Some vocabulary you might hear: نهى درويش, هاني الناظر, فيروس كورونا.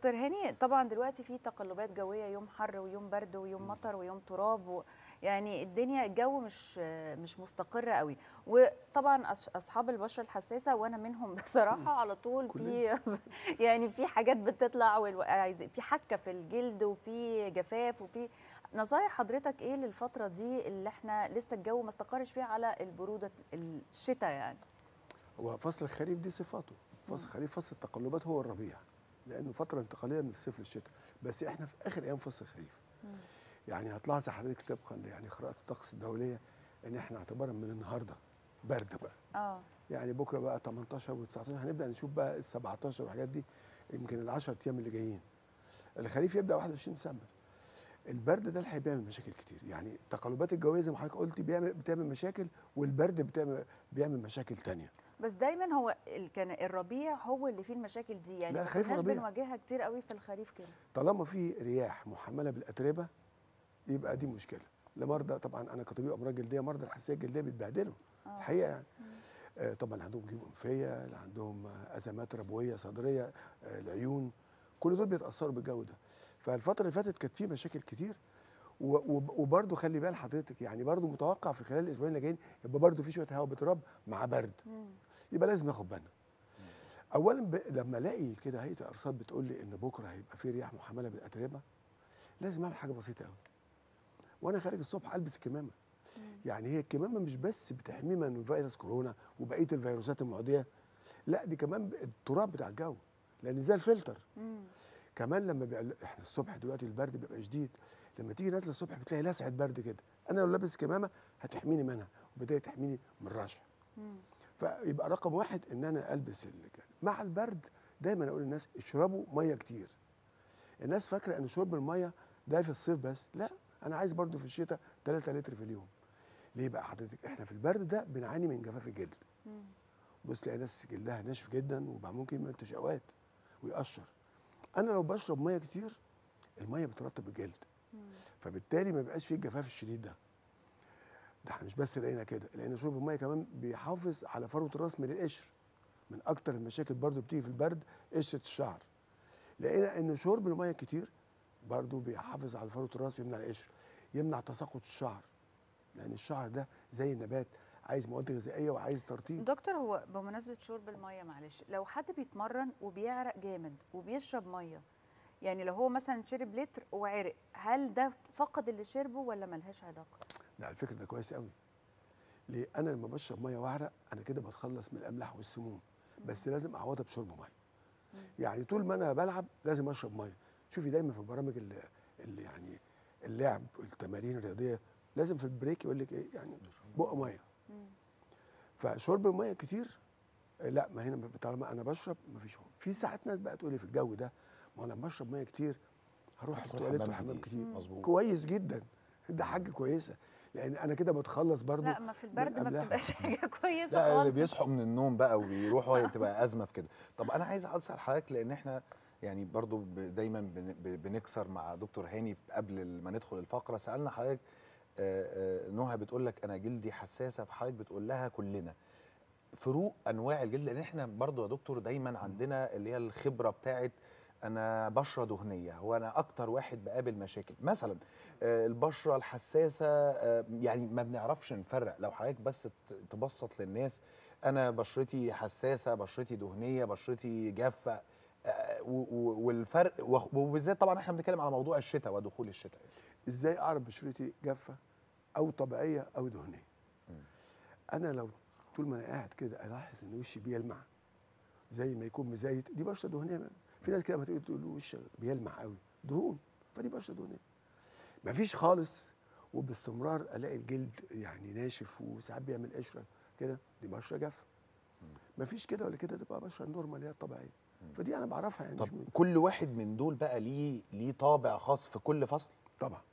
دكتور هاني، طبعا دلوقتي في تقلبات جويه، يوم حر ويوم برد ويوم مطر ويوم تراب يعني الدنيا الجو مش مستقر قوي، وطبعا اصحاب البشره الحساسه وانا منهم بصراحه على طول في يعني في حاجات بتطلع في حكه في الجلد وفي جفاف. وفي نصايح حضرتك ايه للفتره دي اللي احنا لسه الجو ما استقرش فيها على البروده الشتاء؟ يعني هو فصل الخريف دي صفاته، فصل الخريف فصل التقلبات، هو الربيع لانه فتره انتقاليه من الصيف للشتاء، بس احنا في اخر ايام فصل الخريف. يعني هتلاحظ حضرتك طبقا يعني قراءه الطقس الدوليه ان احنا اعتبارا من النهارده برد بقى. يعني بكره بقى 18 و19 هنبدا نشوف بقى ال 17 والحاجات دي، يمكن ال 10 ايام اللي جايين. الخريف يبدا 21 ديسمبر. البرد ده اللي هيعمل مشاكل كتير، يعني التقلبات الجويه زي ما حضرتك قلتي بتعمل مشاكل، والبرد بيعمل مشاكل ثانيه. بس دايما هو كان الربيع هو اللي فيه المشاكل دي، يعني احنا بنواجهها كتير قوي في الخريف كده. طالما في رياح محمله بالاتربه يبقى دي مشكله لمرضى. طبعا انا كطبيب امراض جلديه مرضى الحساسيه الجلديه بيتبهدلوا الحقيقه يعني. طبعا عندهم جيوب انفيه، اللي عندهم ازمات ربويه صدريه، العيون، كل دول بيتاثروا بالجو ده. فالفتره اللي فاتت كانت في مشاكل كتير، وبرده خلي بال حضرتك يعني برده متوقع في خلال الاسبوعين اللي جايين يبقى برده في شويه هواء بتراب مع برد، يبقى لازم ناخد بالنا. اولا لما الاقي كده هيئه الارصاد بتقول لي ان بكره هيبقى في رياح محمله بالاتربه، لازم اعمل حاجه بسيطه قوي. وانا خارج الصبح البس الكمامه. يعني هي الكمامه مش بس بتحمينا من فيروس كورونا وبقيه الفيروسات المعديه، لا دي كمان التراب بتاع الجو لان زي الفلتر. كمان لما احنا الصبح دلوقتي البرد بيبقى شديد، لما تيجي نازله الصبح بتلاقي لسعه برد كده، انا لو لابس كمامه هتحميني منها وبالتالي تحميني من الرشح. فيبقى رقم واحد ان انا البس مع البرد. دايما اقول للناس اشربوا ميه كتير. الناس فاكره ان شرب الميه ده في الصيف بس، لا انا عايز برضو في الشتاء 3 لتر في اليوم. ليه بقى حضرتك؟ احنا في البرد ده بنعاني من جفاف الجلد. بص تلاقي ناس جلدها ناشف جدا وبقى ممكن يعمل تشققات ويقشر. انا لو بشرب ميه كتير الميه بترطب الجلد، فبالتالي ما بيبقاش فيه الجفاف الشديد ده. ده احنا مش بس لقينا كده، لان شرب الميه كمان بيحافظ على فروه الراس من القشر. من اكتر المشاكل برضو بتيجي في البرد قشره الشعر. لقينا ان شرب الميه كتير برضو بيحافظ على فروه الراس ويمنع القشر، يمنع تساقط الشعر لان الشعر ده زي النبات عايز مواد غذائيه وعايز ترطيب. دكتور هو بمناسبه شرب الميه معلش، لو حد بيتمرن وبيعرق جامد وبيشرب ميه، يعني لو هو مثلا شرب لتر وعرق، هل ده فقد اللي شربه ولا ملهاش علاقه؟ لا الفكره ده كويس قوي. ليه؟ انا لما بشرب ميه واعرق انا كده بتخلص من الاملاح والسموم، بس لازم اعوضها بشرب ميه. يعني طول ما انا بلعب لازم اشرب ميه. شوفي دايما في برامج اللي يعني اللعب والتمارين الرياضيه لازم في البريك يقول لك ايه يعني بق ميه. فشرب الميه كتير لا، ما هنا طالما انا بشرب مفيش. في ساعات ناس بقى تقول لي في الجو ده ما انا بشرب ميه كتير هروح التواليت وحمام كتير. مظبوط، كويس جدا، ده حاجه كويسه لان انا كده بتخلص برضه. لا ما في البرد ما بتبقاش حاجه كويسه خالص. لا اللي بيصحوا من النوم بقى وبيروحوا بتبقى ازمه في كده. طب انا عايز اسال حضرتك لان احنا يعني برضو دايما بنكسر مع دكتور هاني قبل ما ندخل الفقره، سالنا حضرتك نهى بتقول لك انا جلدي حساسه، فحضرتك بتقول لها كلنا فروق انواع الجلد لان احنا برضو يا دكتور دايما عندنا اللي هي الخبره بتاعت انا بشره دهنيه، هو انا اكتر واحد بقابل مشاكل مثلا البشره الحساسه، يعني ما بنعرفش نفرق. لو حضرتك بس تبسط للناس انا بشرتي حساسه، بشرتي دهنيه، بشرتي جافه، والفرق وبالذات طبعا احنا بنتكلم على موضوع الشتاء ودخول الشتاء. ازاي اعرف بشرتي جافه او طبيعيه او دهنيه؟ انا لو طول ما انا قاعد كده الاحظ ان وشي بيلمع زي ما يكون مزيت، دي بشره دهنيه. في ناس كده ما تقول له وشي بيلمع قوي دهون، فدي بشره دهنيه. مفيش خالص وباستمرار الاقي الجلد يعني ناشف وساعات بيعمل قشره كده، دي بشره جافه. مفيش كده ولا كده، تبقى بشره نورمال هي الطبيعيه. فدي انا بعرفها يعني. طب كل واحد من دول بقى ليه طابع خاص في كل فصل؟ طبعا